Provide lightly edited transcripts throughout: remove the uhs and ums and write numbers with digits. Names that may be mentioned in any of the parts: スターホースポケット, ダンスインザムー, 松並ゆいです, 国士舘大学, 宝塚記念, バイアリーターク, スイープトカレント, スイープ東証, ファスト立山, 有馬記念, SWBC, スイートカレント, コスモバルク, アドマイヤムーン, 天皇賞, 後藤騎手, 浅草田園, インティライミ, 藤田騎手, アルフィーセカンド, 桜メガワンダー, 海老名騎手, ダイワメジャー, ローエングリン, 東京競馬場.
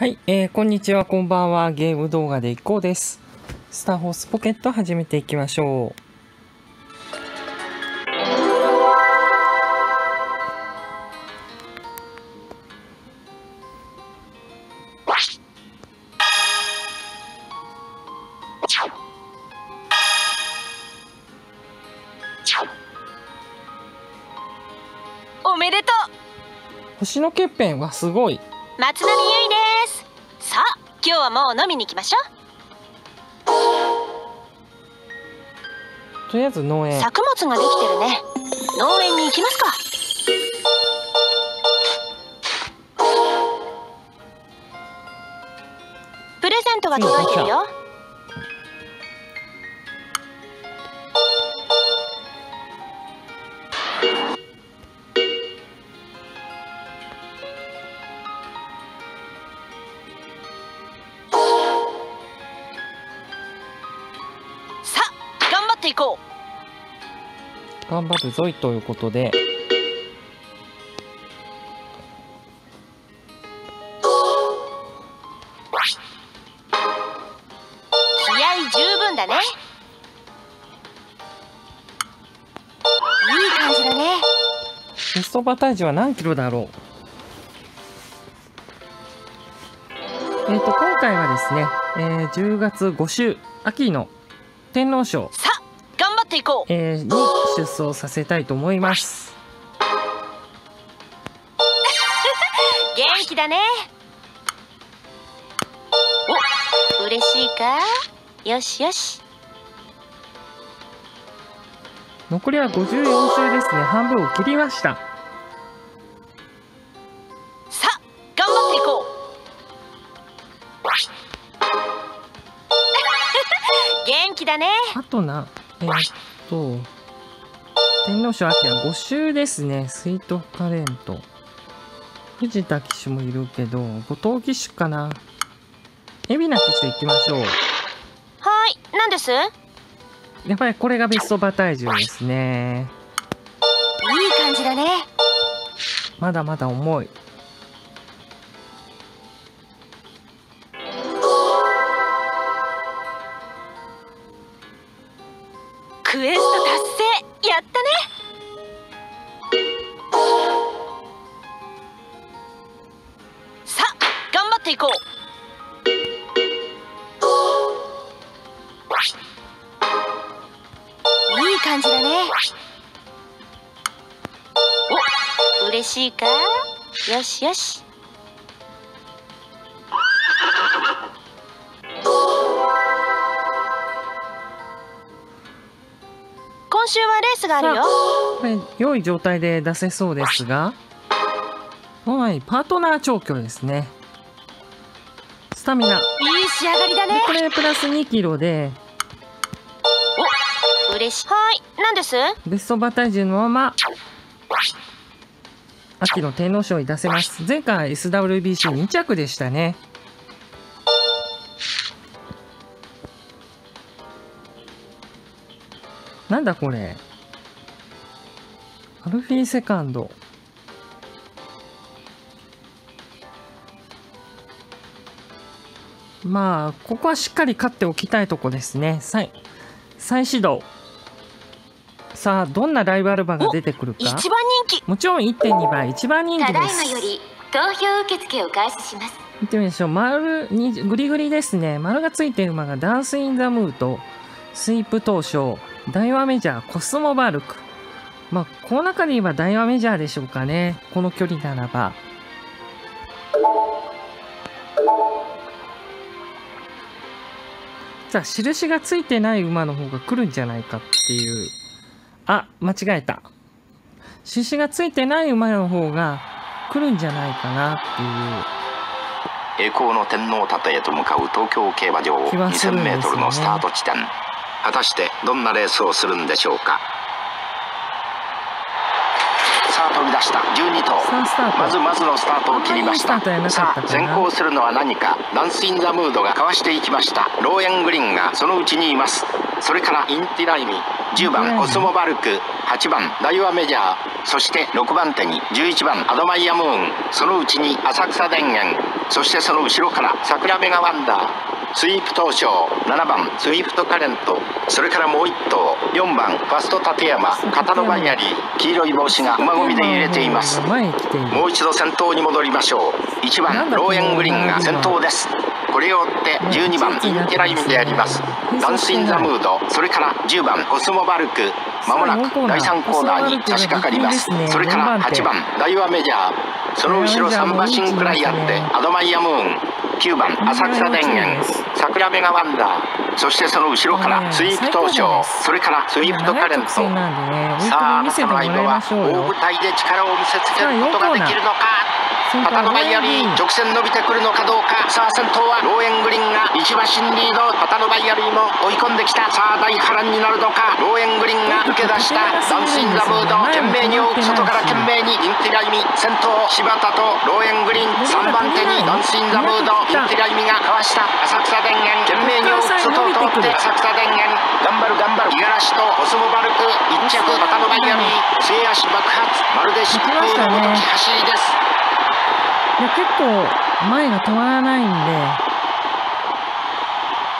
はい、こんにちは、こんばんは。ゲーム動画でいこうです。スターホースポケット始めていきましょう。おめでとう。星の欠片はすごい。松並ゆいです。さあ、今日はもう飲みに行きましょう。とりあえず農園。作物ができてるね。農園に行きますか。プレゼントが届いてるよ。頑張るぞいということで、気合い十分だね。いい感じだね。ベストバ体重は何キロだろう。今回はですね、10月5週秋の天皇賞に出走させたいと思います。元気だね。お、嬉しいか。よしよし。残りは54周ですね。半分を切りました。さあ、頑張っていこう。元気だね。あとな。天皇賞秋は5週ですね。スイートカレント、藤田騎手もいるけど後藤騎手かな。海老名騎手行きましょう。はい、何です。やっぱりこれがベスト馬体重ですね。いい感じだね。まだまだ重い。クエスト達成、やったね。さあ、頑張っていこう。いい感じだね。お、嬉しいか。よしよし。今週はレースがあるよ。これ良い状態で出せそうですが、はい、パートナー調教ですね。スタミナいい仕上がりだね。これプラス2キロで、お、嬉しい。はい、何です。ベスト馬体重のまま秋の天皇賞に出せます。前回 SWBC2 着でしたね。なんだこれ。アルフィーセカンド。まあここはしっかり勝っておきたいとこですね。再始動。さあ、どんなライバル馬が出てくるか。一番人気。もちろん 1.2 倍、一番人気です。ただいまより投票受付を開始します。見てみましょう。丸にグリグリですね。丸がついている馬がダンスインザムーとスイープ東証。大和メジャー、コスモバルク。まあ、この中で言えば大和メジャーでしょうかね。この距離ならば。さあ、印がついてない馬の方が来るんじゃないかっていう。あ、間違えた。印がついてない馬の方が来るんじゃないかなっていう。栄光の天皇盾へと向かう東京競馬場、2000メートルのスタート地点。果たしてどんなレースをするんでしょうか。さあ、飛び出した12頭、まずまずのスタートを切りました。さあ、先行するのは何か。ダンスインザムードがかわしていきました。ローエングリンがそのうちにいます。それからインティライミ、10番オスモバルク、8番ダイワメジャー、そして6番手に11番アドマイヤムーン、そのうちに浅草田園、そしてその後ろから桜メガワンダー、スイープ東証7番スイープトカレント、それからもう1頭4番ファスト立山、片野バイアリー、黄色い帽子が馬込みで揺れています。もう一度先頭に戻りましょう。1番ローエングリーンが先頭です。これを追って12番インテライミでありますダンスインザムード、それから10番コスモバルク、まもなく第3コーナーに差し掛かります。それから8番ダイワメジャー、その後ろ3馬身くらいあってアドマイヤムーン、9番浅草田園、桜メガワンダー、そしてその後ろからスイープ東証、それからスイープトカレント。さあ、あなたの相棒は大舞台で力を見せつけることができるのか。片野バイアリー、直線伸びてくるのかどうか。さあ、先頭はローエングリーンが1馬身リード、片野バイアリーも追い込んできた。さあ、大波乱になるのか。ローエングリーンが抜け出したダンスインザムード、懸命に追う、外から懸命にインティライミ、先頭柴田とローエングリーン、3番手にダンスインザムード、インティライミがかわした浅草田園、懸命に外を通って浅草田園、頑張る頑張る、五十嵐とオスモバルク1着、片野バイアリー、末脚爆発、まるで疾風のごとき走りです。いや、結構前が止まらないんで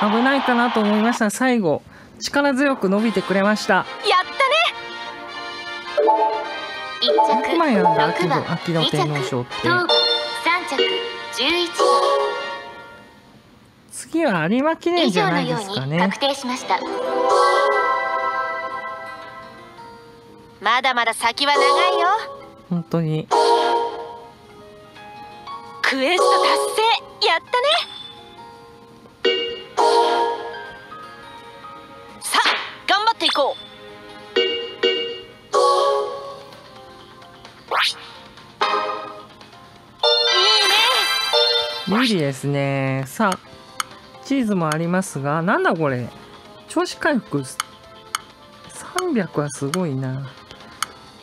危ないかなと思いました。最後力強く伸びてくれました。やったね。1着6枚なんだ、秋の天皇賞って。3着11、次は有馬記念じゃないですかね。以上のように確定しました。まだまだ先は長いよ。本当にクエスト達成、やったね。さあ、頑張っていこう。無理ですね。さあ、チーズもありますが、なんだこれ、調子回復300はすごいな。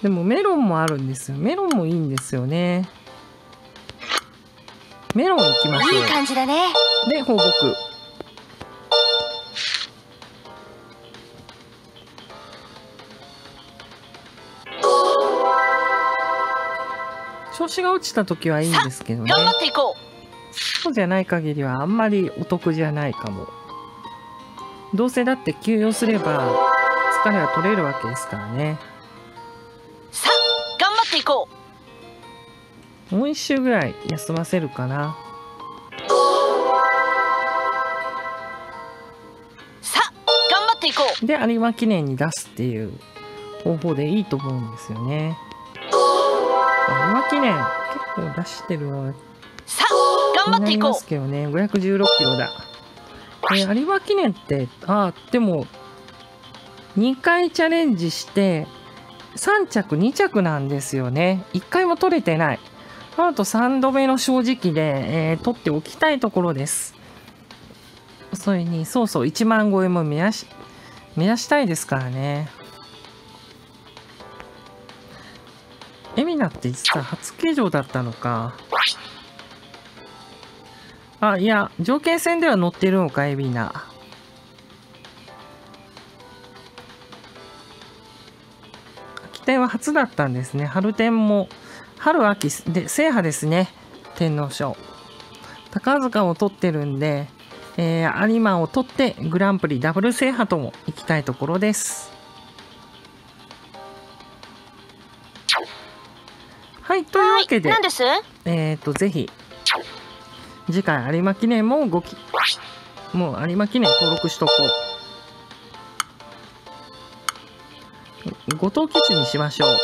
でもメロンもあるんですよ。メロンもいいんですよね。メロンいきましょう。いい感じだね。で、放牧。調子が落ちた時はいいんですけどね。頑張っていこう。そうじゃない限りはあんまりお得じゃないかも。どうせだって休養すれば疲れは取れるわけですからね。さあ、頑張っていこう。もう1週ぐらい休ませるかな。さあ、頑張っていこう。で、有馬記念に出すっていう方法でいいと思うんですよね。有馬記念結構出してるわ。さあ、頑張っていこう。516キロだ。有馬記念って、ああ、でも2回チャレンジして3着2着なんですよね。1回も取れてない。あと3度目の正直で、取っておきたいところです。それにそうそう、1万超えも目指したいですからね。エミナって実は初騎乗だったのか。あ、いや、条件戦では乗ってるのか、エビナ。秋天は初だったんですね。春天も、春秋で制覇ですね。天皇賞。宝塚を取ってるんで、有馬を取ってグランプリダブル制覇とも行きたいところです。はい、というわけで、ぜひ。次回有馬記念ももう有馬記念登録しとこう。ご当基地にしましょう。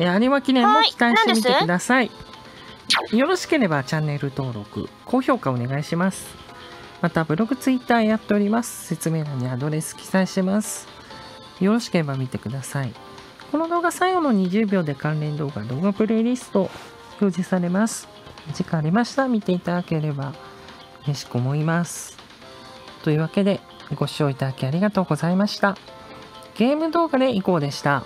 有馬記念も期待してみてください。よろしければチャンネル登録、高評価お願いします。またブログ、ツイッターやっております。説明欄にアドレス記載してます。よろしければ見てください。この動画最後の20秒で関連動画、動画プレイリスト表示されます。時間ありましたら見ていただければ嬉しく思います。というわけで、ご視聴いただきありがとうございました。ゲーム動画でいこうでした。